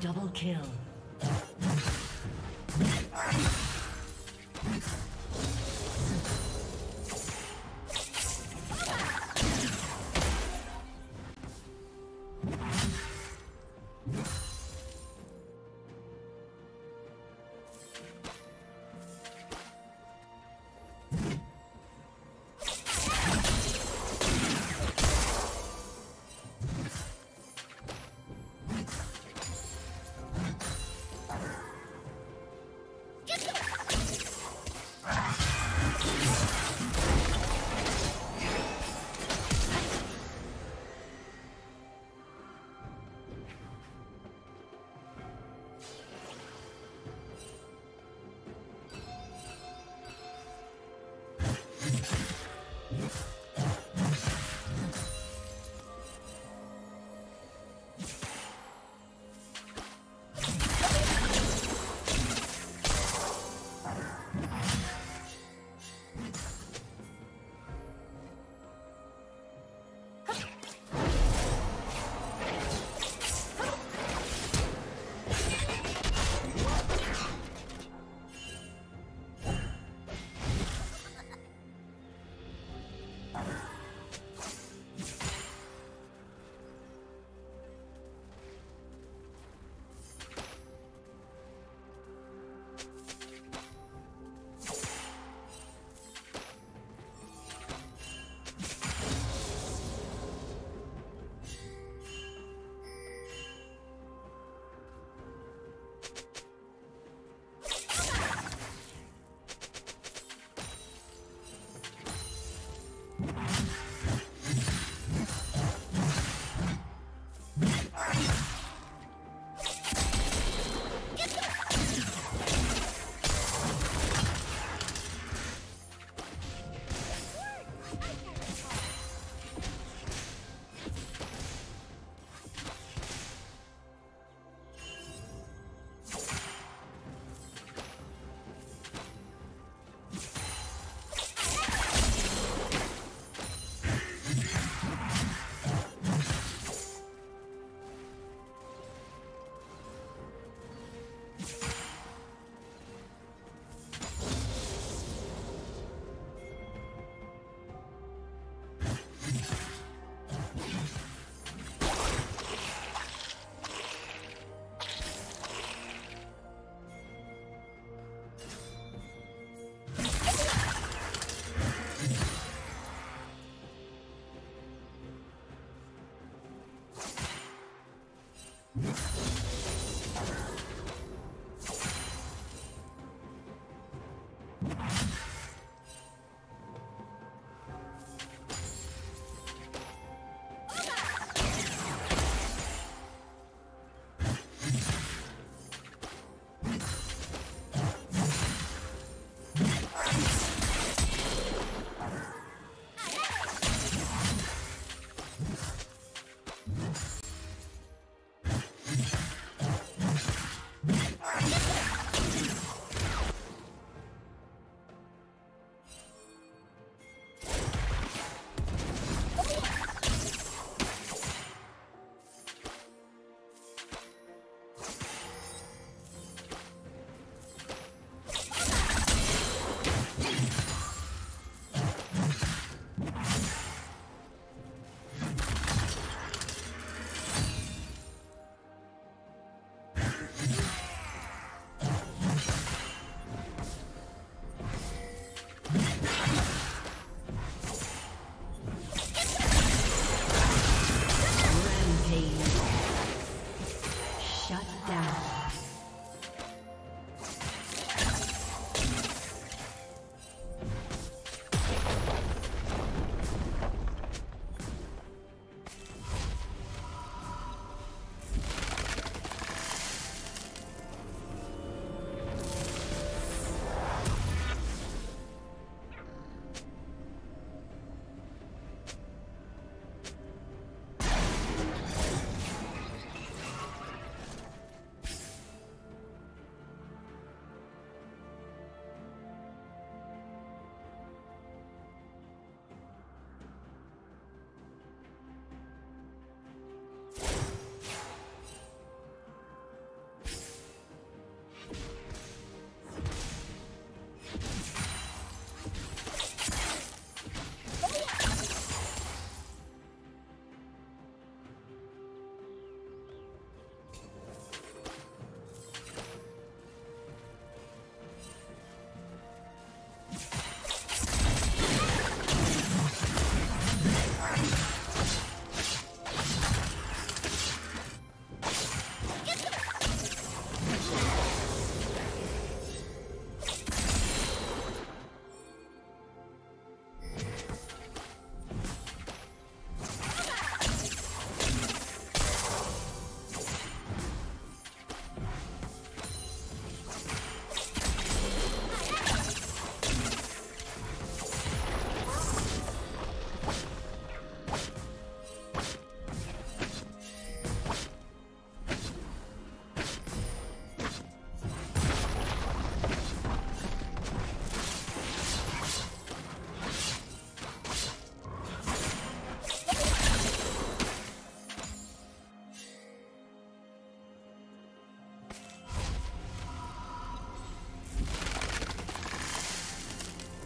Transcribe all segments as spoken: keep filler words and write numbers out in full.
Double kill.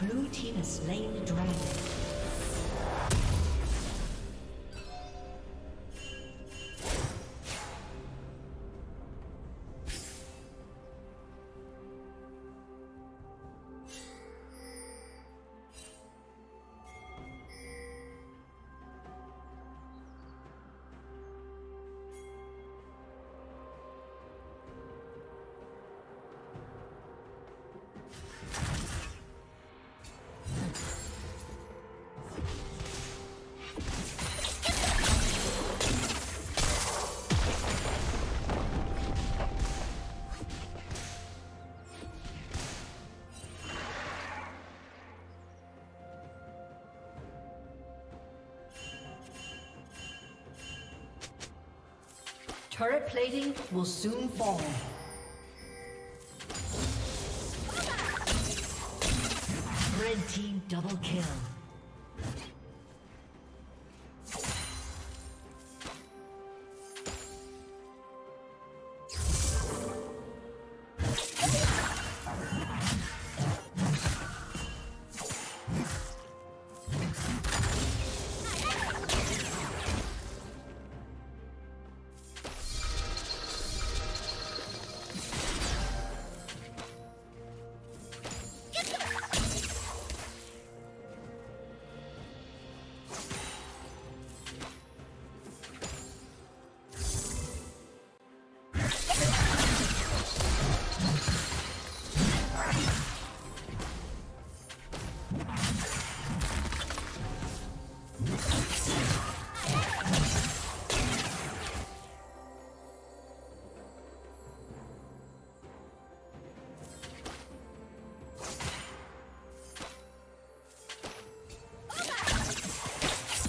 Blue team has slain the dragon. Turret plating will soon fall. Red team double kill. Blue team's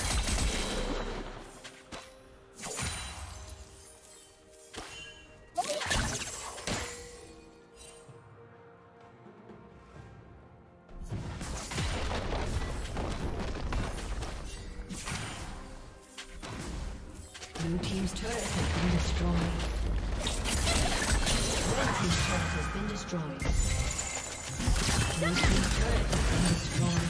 turret has been destroyed. Red team's turret has been destroyed. Blue team's turret has been destroyed.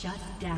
Shut down.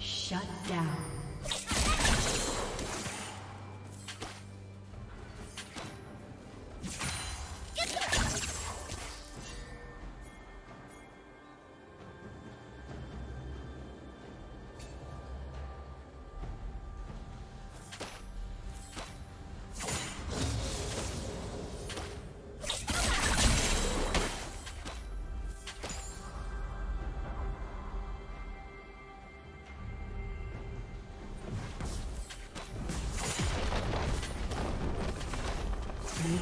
Shut down. Blue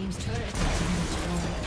team's turret has been destroyed.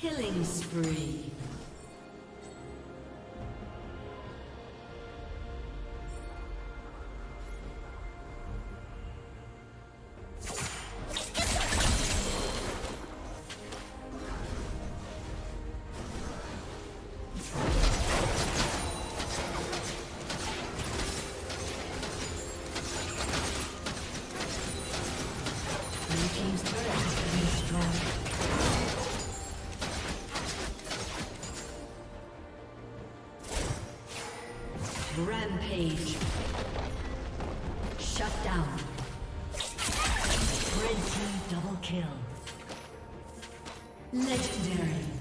Killing spree. Rampage. Shut down. Red team double kill. Legendary.